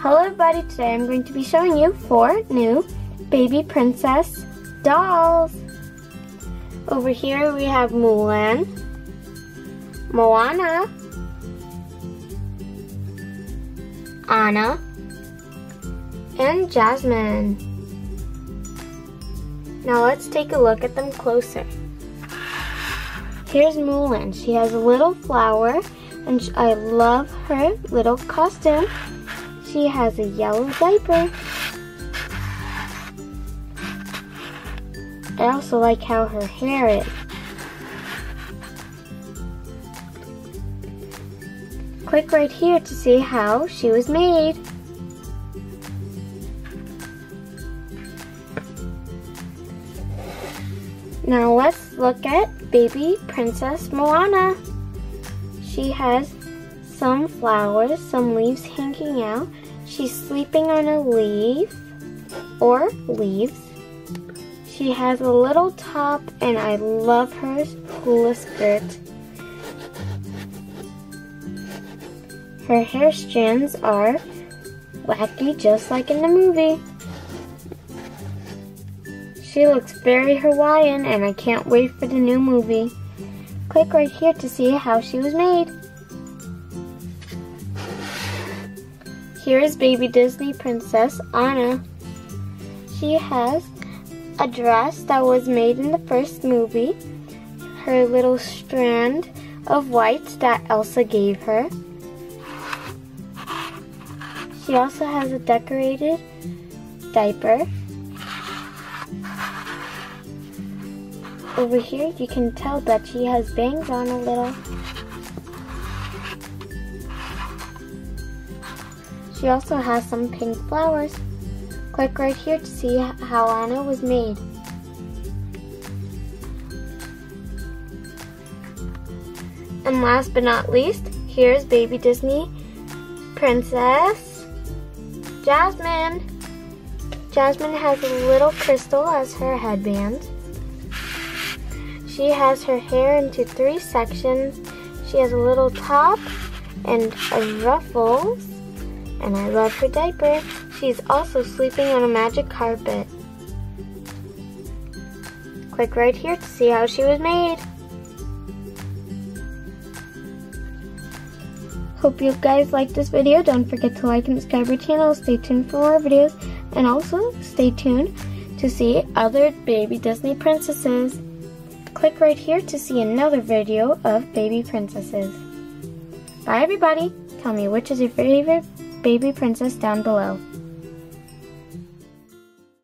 Hello everybody, today I'm going to be showing you 4 new baby princess dolls. Over here we have Mulan, Moana, Anna, and Jasmine. Now let's take a look at them closer. Here's Mulan. She has a little flower and I love her little costume. She has a yellow diaper. I also like how her hair is. Click right here to see how she was made. Now let's look at baby Princess Moana. She has some flowers, some leaves hanging out. She's sleeping on a leaf or leaves. She has a little top and I love her hula skirt. Her hair strands are wacky just like in the movie. She looks very Hawaiian and I can't wait for the new movie. Click right here to see how she was made. Here is baby Disney Princess Anna. She has a dress that was made in the first movie. Her little strand of white that Elsa gave her. She also has a decorated diaper. Over here, you can tell that she has bangs on a little. She also has some pink flowers. Click right here to see how Anna was made. And last but not least, here's baby Disney Princess Jasmine. Jasmine has a little crystal as her headband. She has her hair into 3 sections. She has a little top and ruffles. And I love her diaper. She's also sleeping on a magic carpet. Click right here to see how she was made. Hope you guys liked this video. Don't forget to like and subscribe our channel. Stay tuned for more videos. And also stay tuned to see other baby Disney princesses. Click right here to see another video of baby princesses. Bye everybody! Tell me which is your favorite baby princess down below.